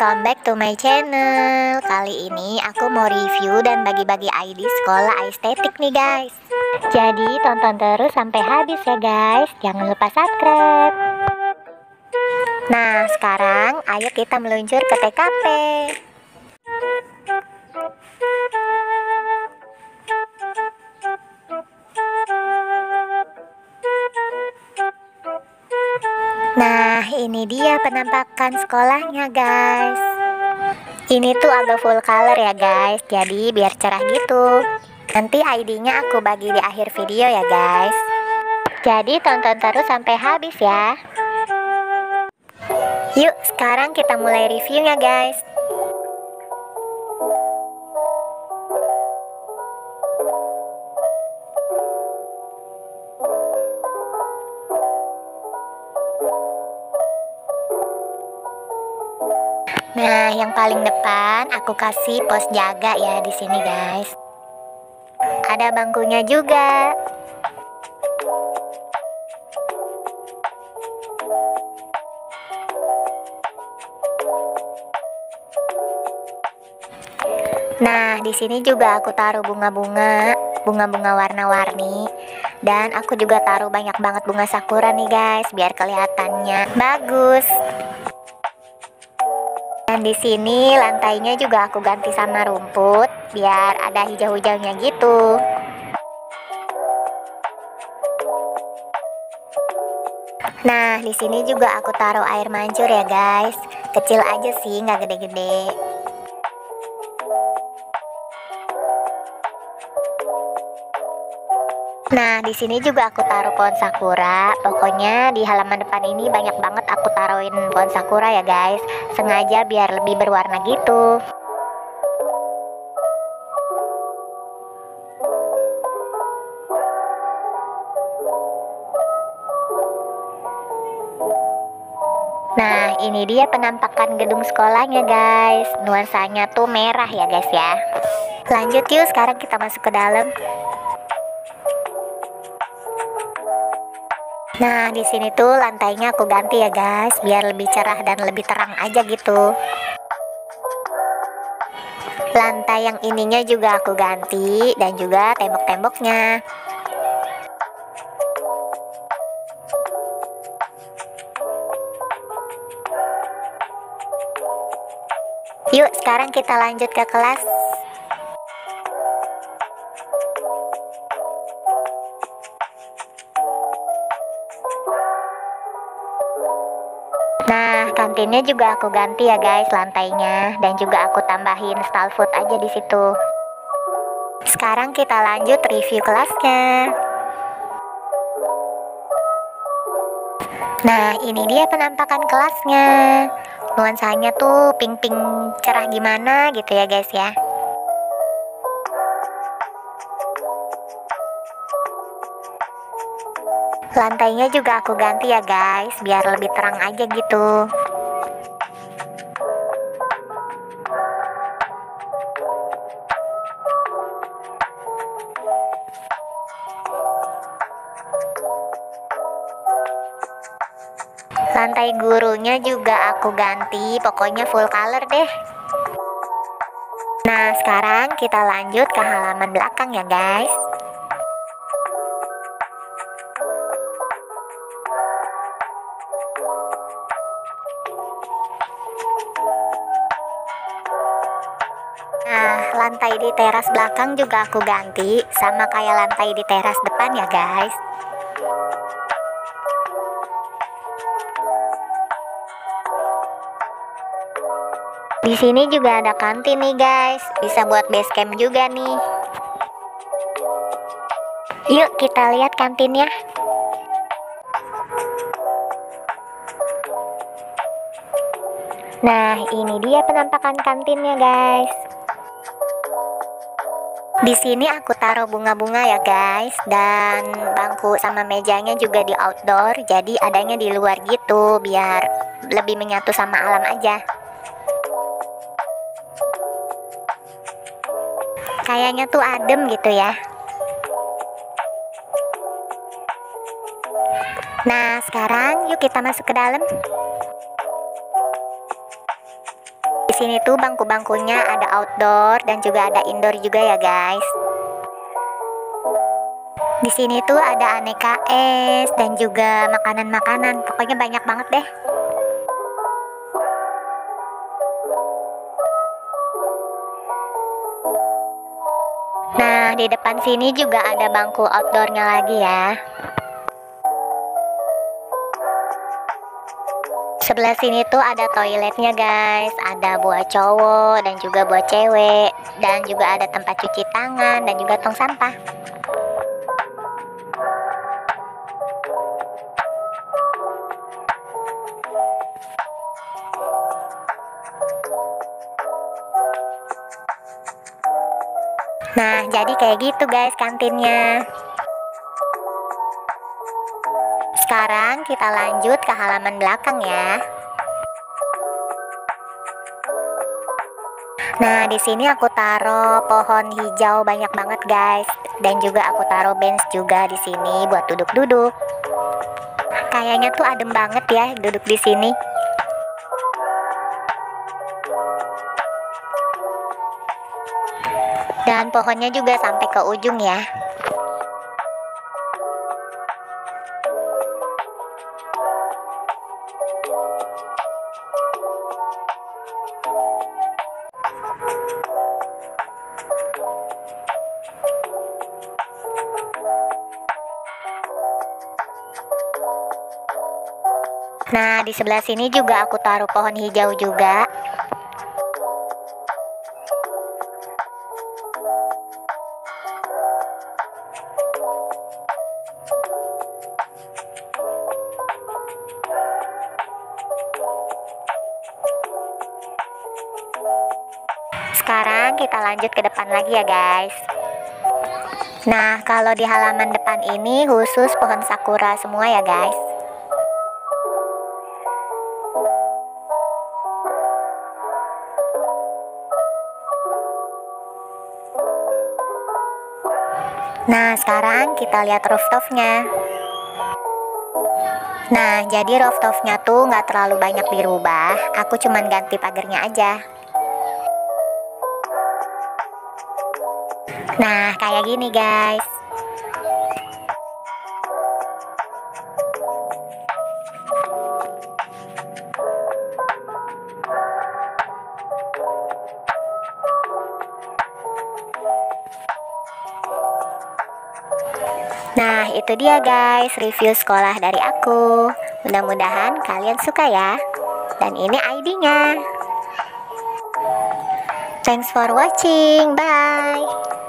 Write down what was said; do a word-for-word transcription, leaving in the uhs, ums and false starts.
welcome back to my channel. Kali ini aku mau review dan bagi-bagi I D sekolah estetik nih guys. Jadi tonton terus sampai habis ya guys, jangan lupa subscribe. Nah sekarang ayo kita meluncur ke T K P. Nah ini dia penampakan sekolahnya guys. Ini tuh agak full color ya guys, jadi biar cerah gitu. Nanti I D-nya aku bagi di akhir video ya guys. Jadi tonton terus sampai habis ya. Yuk sekarang kita mulai reviewnya guys. Nah, yang paling depan aku kasih pos jaga ya di sini, guys. Ada bangkunya juga. Nah, di sini juga aku taruh bunga-bunga, bunga-bunga warna-warni, dan aku juga taruh banyak banget bunga sakura nih, guys, biar kelihatannya bagus. Dan di sini lantainya juga aku ganti sama rumput biar ada hijau-hijaunya gitu. Nah, di sini juga aku taruh air mancur ya, guys. Kecil aja sih, nggak gede-gede. Nah, di sini juga aku taruh pohon sakura. Pokoknya di halaman depan ini banyak banget aku taruhin pohon sakura ya, guys. Sengaja biar lebih berwarna gitu. Nah, ini dia penampakan gedung sekolahnya, guys. Nuansanya tuh merah ya, guys ya. Lanjut yuk, sekarang kita masuk ke dalam. Nah, di sini tuh lantainya aku ganti ya, guys, biar lebih cerah dan lebih terang aja gitu. Lantai yang ininya juga aku ganti dan juga tembok-temboknya. Yuk, sekarang kita lanjut ke kelas. Nah, kantinnya juga aku ganti ya guys lantainya, dan juga aku tambahin stall food aja di situ. Sekarang kita lanjut review kelasnya. Nah, ini dia penampakan kelasnya. Nuansanya tuh pink-pink cerah gimana gitu ya guys ya. Lantainya juga aku ganti ya guys, biar lebih terang aja gitu. Lantai gurunya juga aku ganti, pokoknya full color deh. Nah, sekarang kita lanjut ke halaman belakang ya guys. Nah, lantai di teras belakang juga aku ganti, sama kayak lantai di teras depan ya guys. Di sini juga ada kantin nih guys, bisa buat base camp juga nih. Yuk kita lihat kantinnya. Nah, ini dia penampakan kantinnya guys. Di sini aku taruh bunga-bunga ya guys, dan bangku sama mejanya juga di outdoor, jadi adanya di luar gitu biar lebih menyatu sama alam aja. Kayaknya tuh adem gitu ya. Nah, sekarang yuk kita masuk ke dalam. Di sini tuh bangku-bangkunya ada outdoor dan juga ada indoor juga ya guys. Di sini tuh ada aneka es dan juga makanan-makanan, pokoknya banyak banget deh. Nah, di depan sini juga ada bangku outdoornya lagi ya. Sebelah sini tuh ada toiletnya guys, ada buat cowok dan juga buat cewek, dan juga ada tempat cuci tangan dan juga tong sampah. Nah, jadi kayak gitu guys kantinnya. Sekarang kita lanjut ke halaman belakang ya. Nah, di sini aku taruh pohon hijau banyak banget guys, dan juga aku taruh bench juga di sini buat duduk-duduk. Kayaknya tuh adem banget ya duduk di sini. Dan pohonnya juga sampai ke ujung ya. Nah, di sebelah sini juga aku taruh pohon hijau juga. Sekarang kita lanjut ke depan lagi ya guys. Nah, kalau di halaman depan ini khusus pohon sakura semua ya guys. Nah, sekarang kita lihat rooftopnya. Nah, jadi rooftopnya tuh nggak terlalu banyak dirubah, aku cuman ganti pagarnya aja. Nah, kayak gini guys. Nah, itu dia guys review sekolah dari aku. Mudah-mudahan kalian suka ya. Dan ini I D-nya. Thanks for watching. Bye.